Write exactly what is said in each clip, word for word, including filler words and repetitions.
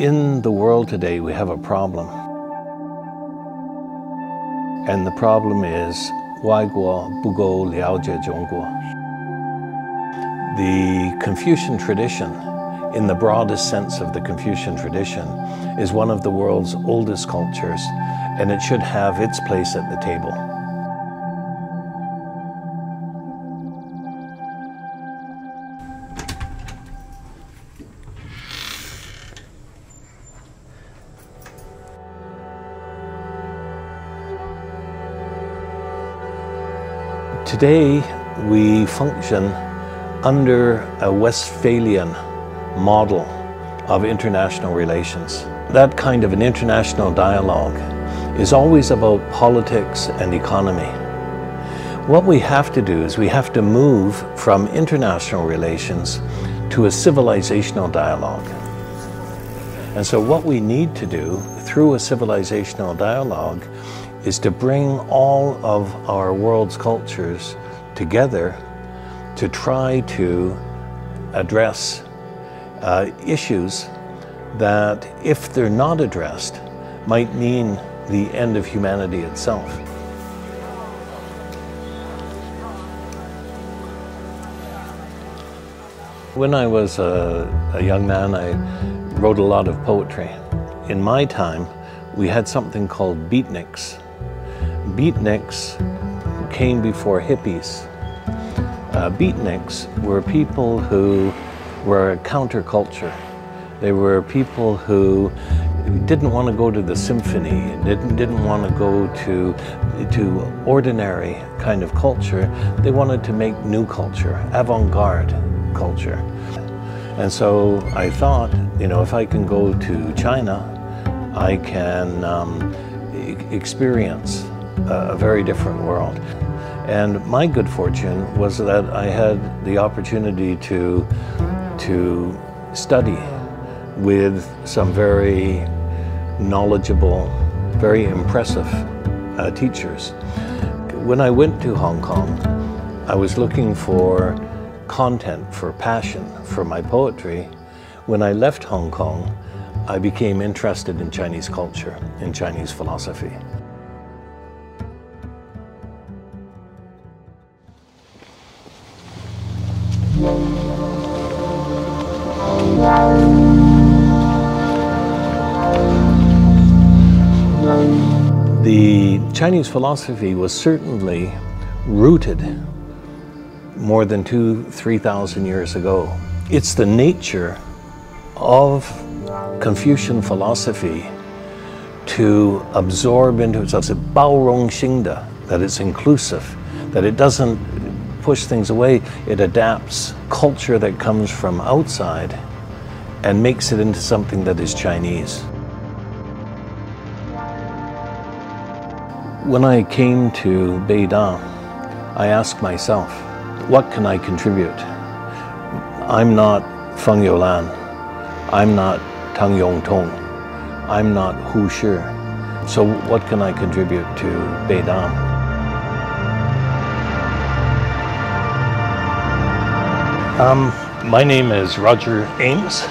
in the world today, we have a problem. And the problem is Wai Guo Bu Guo Liaojie Zhong Guo. The Confucian tradition, in the broadest sense of the Confucian tradition, is one of the world's oldest cultures, and it should have its place at the table. Today, we function under a Westphalian model of international relations. That kind of an international dialogue is always about politics and economy. What we have to do is we have to move from international relations to a civilizational dialogue. And so what we need to do through a civilizational dialogue is to bring all of our world's cultures together to try to address uh, issues that, if they're not addressed, might mean the end of humanity itself. When I was a, a young man, I wrote a lot of poetry. In my time, we had something called beatniks. Beatniks came before hippies. Uh, beatniks were people who were a counterculture. They were people who didn't want to go to the symphony, didn't, didn't want to go to, to ordinary kind of culture. They wanted to make new culture, avant-garde culture. And so I thought, you know, if I can go to China, I can um, e- experience a very different world. And my good fortune was that I had the opportunity to, to study with some very knowledgeable, very impressive uh, teachers. When I went to Hong Kong, I was looking for content, for passion, for my poetry. When I left Hong Kong, I became interested in Chinese culture, in Chinese philosophy. The Chinese philosophy was certainly rooted more than two, three thousand years ago. It's the nature of Confucian philosophy to absorb into itself, it's a bao rong xingda, that it's inclusive, that it doesn't push things away, it adapts culture that comes from outside and makes it into something that is Chinese. When I came to Beida, I asked myself, what can I contribute? I'm not Feng Youlan, I'm not Tang Yong Tong, I'm not Hu Shi. So what can I contribute to Beida? Um, my name is Roger Ames,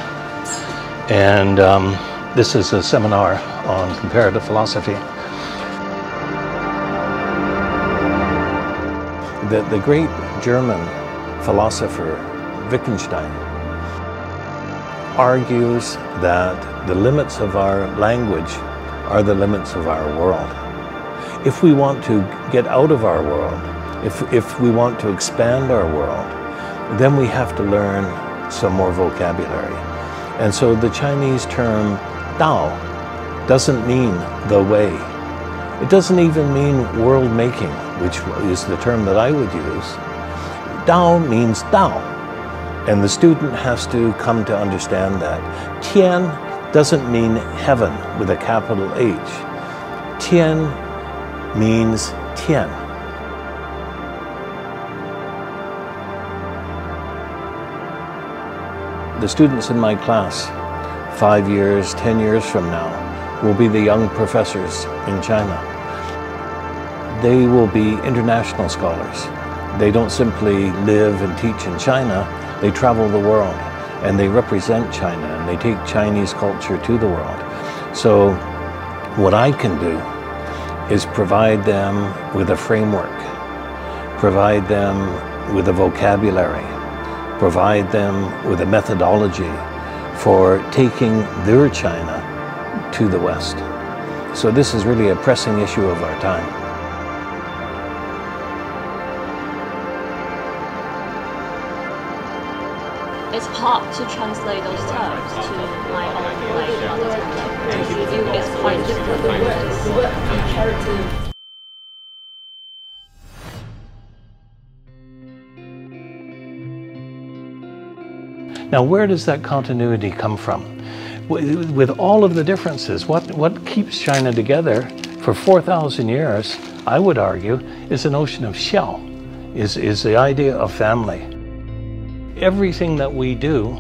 and um, this is a seminar on comparative philosophy. The, the great German philosopher Wittgenstein argues that the limits of our language are the limits of our world. If we want to get out of our world, if, if we want to expand our world, then we have to learn some more vocabulary. And so the Chinese term Dao doesn't mean the way. It doesn't even mean world making, which is the term that I would use. Dao means Dao, and the student has to come to understand that. Tian doesn't mean heaven with a capital H. Tian means Tian. The students in my class, five years, ten years from now, will be the young professors in China. They will be international scholars. They don't simply live and teach in China, they travel the world. and they represent China, and they take Chinese culture to the world. So what I can do is provide them with a framework, provide them with a vocabulary, provide them with a methodology for taking their China to the West. So this is really a pressing issue of our time. It's hard to translate those terms to my own language. Because you it's quite different words. The word comparative. Now, where does that continuity come from? With all of the differences, what, what keeps China together for four thousand years, I would argue, is the notion of Xiao, is, is the idea of family. Everything that we do,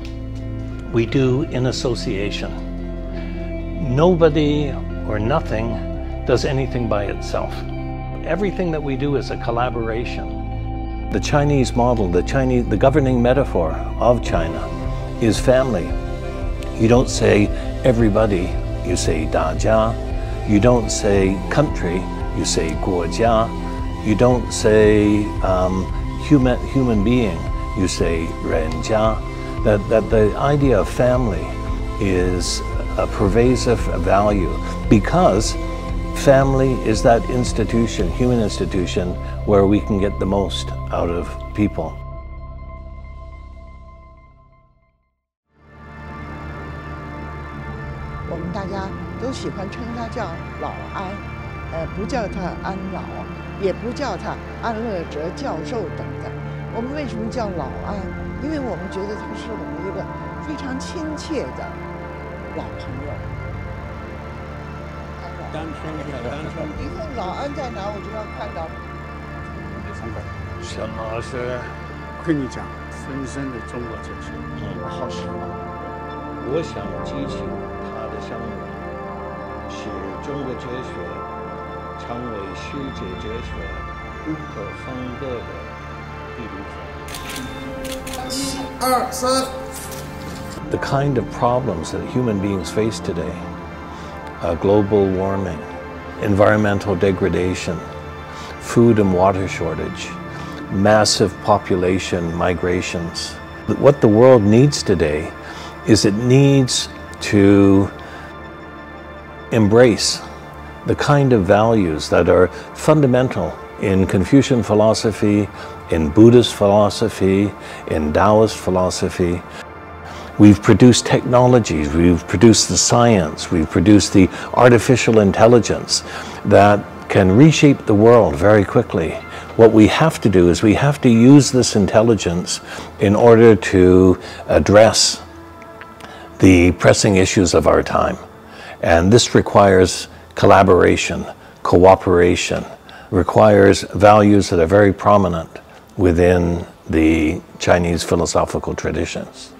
we do in association. Nobody or nothing does anything by itself. Everything that we do is a collaboration. The Chinese model, the Chinese, the governing metaphor of China is family. You don't say everybody, you say Dajia. You don't say country, you say Guo Jia. You don't say um, human, human being, you say Ren Jia. That, that the idea of family is a pervasive value, because family is that institution, human institution, where we can get the most out of people. The kind of problems that human beings face today, uh, global warming, environmental degradation, food and water shortage, massive population migrations. What the world needs today is it needs to embrace the kind of values that are fundamental in Confucian philosophy, in Buddhist philosophy, in Taoist philosophy. We've produced technologies, we've produced the science, we've produced the artificial intelligence that can reshape the world very quickly. What we have to do is we have to use this intelligence in order to address the pressing issues of our time. And this requires collaboration, cooperation, requires values that are very prominent within the Chinese philosophical traditions.